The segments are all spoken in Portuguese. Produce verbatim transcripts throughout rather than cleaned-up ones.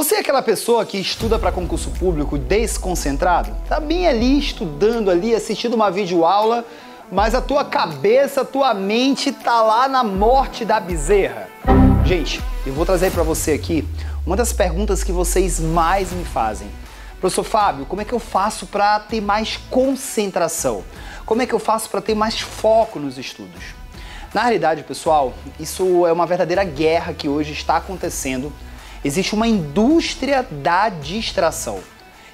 Você é aquela pessoa que estuda para concurso público desconcentrado? Tá bem ali estudando, ali assistindo uma videoaula, mas a tua cabeça, a tua mente tá lá na morte da bezerra. Gente, eu vou trazer para você aqui uma das perguntas que vocês mais me fazem. Professor Fábio, como é que eu faço para ter mais concentração? Como é que eu faço para ter mais foco nos estudos? Na realidade, pessoal, isso é uma verdadeira guerra que hoje está acontecendo. Existe uma indústria da distração.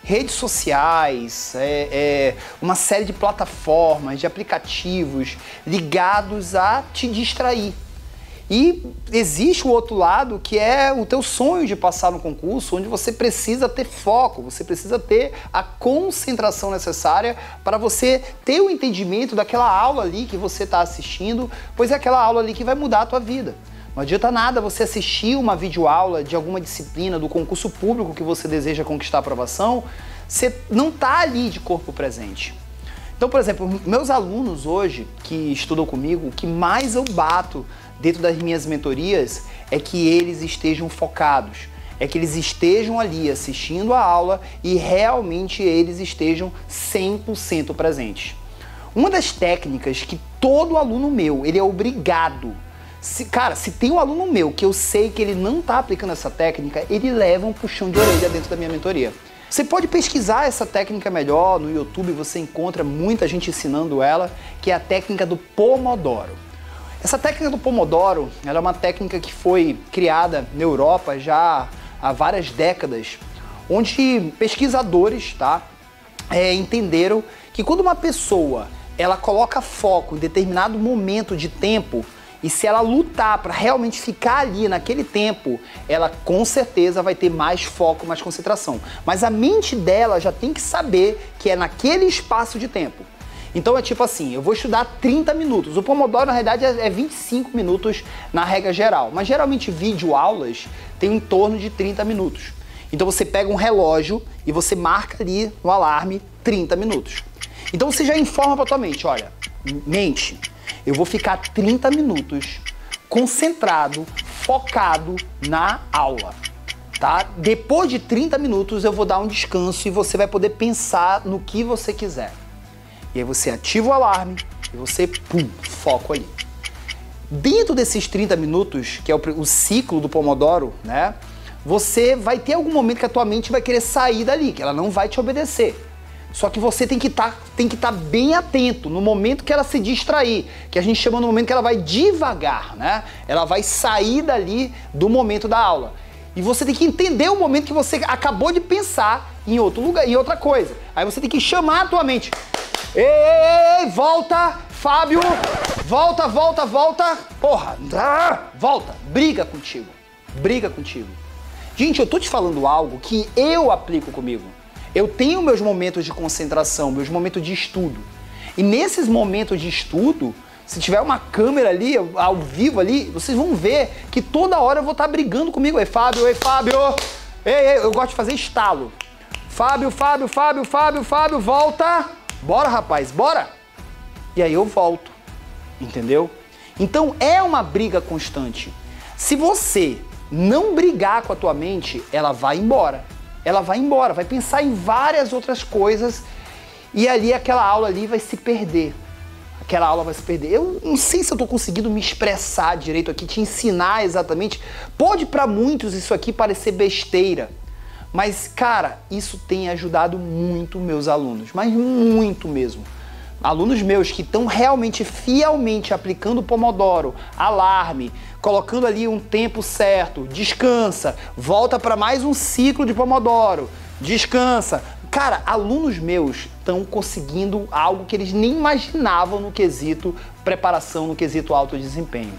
Redes sociais, é, é, uma série de plataformas, de aplicativos ligados a te distrair. E existe o outro lado, que é o teu sonho de passar no concurso, onde você precisa ter foco, você precisa ter a concentração necessária para você ter o entendimento daquela aula ali que você está assistindo, pois é aquela aula ali que vai mudar a tua vida. Não adianta nada você assistir uma videoaula de alguma disciplina do concurso público que você deseja conquistar a aprovação, você não está ali de corpo presente. Então, por exemplo, meus alunos hoje que estudam comigo, o que mais eu bato dentro das minhas mentorias é que eles estejam focados, é que eles estejam ali assistindo a aula e realmente eles estejam cem por cento presentes. Uma das técnicas que todo aluno meu, ele é obrigado. Se, cara, se tem um aluno meu que eu sei que ele não está aplicando essa técnica, ele leva um puxão de orelha dentro da minha mentoria. Você pode pesquisar essa técnica melhor, no YouTube você encontra muita gente ensinando ela, que é a técnica do Pomodoro. Essa técnica do Pomodoro, ela é uma técnica que foi criada na Europa já há várias décadas, onde pesquisadores tá, é, entenderam que quando uma pessoa ela coloca foco em determinado momento de tempo, e se ela lutar para realmente ficar ali naquele tempo, ela com certeza vai ter mais foco, mais concentração. Mas a mente dela já tem que saber que é naquele espaço de tempo. Então é tipo assim, eu vou estudar trinta minutos. O Pomodoro na realidade é vinte e cinco minutos na regra geral. Mas geralmente videoaulas tem em torno de trinta minutos. Então você pega um relógio e você marca ali no alarme trinta minutos. Então você já informa para tua mente, olha, mente... Eu vou ficar trinta minutos concentrado, focado na aula, tá? Depois de trinta minutos eu vou dar um descanso e você vai poder pensar no que você quiser. E aí você ativa o alarme e você, pum, foco ali. Dentro desses trinta minutos, que é o, o ciclo do Pomodoro, né? Você vai ter algum momento que a tua mente vai querer sair dali, que ela não vai te obedecer. Só que você tem que tá, tem que tá bem atento no momento que ela se distrair, que a gente chama no momento que ela vai devagar, né? Ela vai sair dali do momento da aula. E você tem que entender o momento que você acabou de pensar em outro lugar, em outra coisa. Aí você tem que chamar a tua mente. Ei, ei, ei, volta, Fábio! Volta, volta, volta! Porra! Volta! Briga contigo. Briga contigo. Gente, eu tô te falando algo que eu aplico comigo. Eu tenho meus momentos de concentração, meus momentos de estudo. E nesses momentos de estudo, se tiver uma câmera ali, ao vivo ali, vocês vão ver que toda hora eu vou estar brigando comigo. Ei, Fábio, ei, Fábio! Ei, ei, eu gosto de fazer estalo. Fábio, Fábio, Fábio, Fábio, Fábio, volta! Bora, rapaz, bora! E aí eu volto, entendeu? Então é uma briga constante. Se você não brigar com a tua mente, ela vai embora. Ela vai embora, vai pensar em várias outras coisas e ali aquela aula ali vai se perder. Aquela aula vai se perder. Eu não sei se eu tô conseguindo me expressar direito aqui, te ensinar exatamente. Pode para muitos isso aqui parecer besteira, mas cara, isso tem ajudado muito meus alunos, mas muito mesmo. Alunos meus que estão realmente, fielmente aplicando o Pomodoro, alarme, colocando ali um tempo certo, descansa, volta para mais um ciclo de Pomodoro, descansa. Cara, alunos meus estão conseguindo algo que eles nem imaginavam no quesito preparação, no quesito alto desempenho.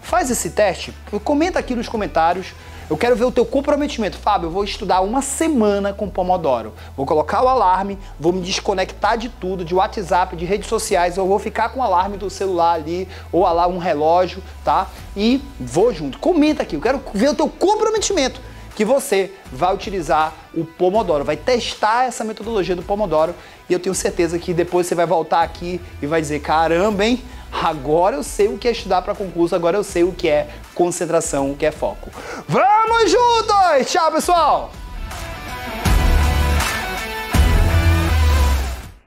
Faz esse teste, comenta aqui nos comentários. Eu quero ver o teu comprometimento. Fábio, eu vou estudar uma semana com Pomodoro. Vou colocar o alarme, vou me desconectar de tudo, de WhatsApp, de redes sociais, eu vou ficar com o alarme do celular ali, ou um relógio, tá? E vou junto. Comenta aqui, eu quero ver o teu comprometimento que você vai utilizar o Pomodoro, vai testar essa metodologia do Pomodoro e eu tenho certeza que depois você vai voltar aqui e vai dizer, caramba, hein? agora eu sei o que é estudar para concurso, agora eu sei o que é concentração, o que é foco. Vamos juntos! Tchau, pessoal!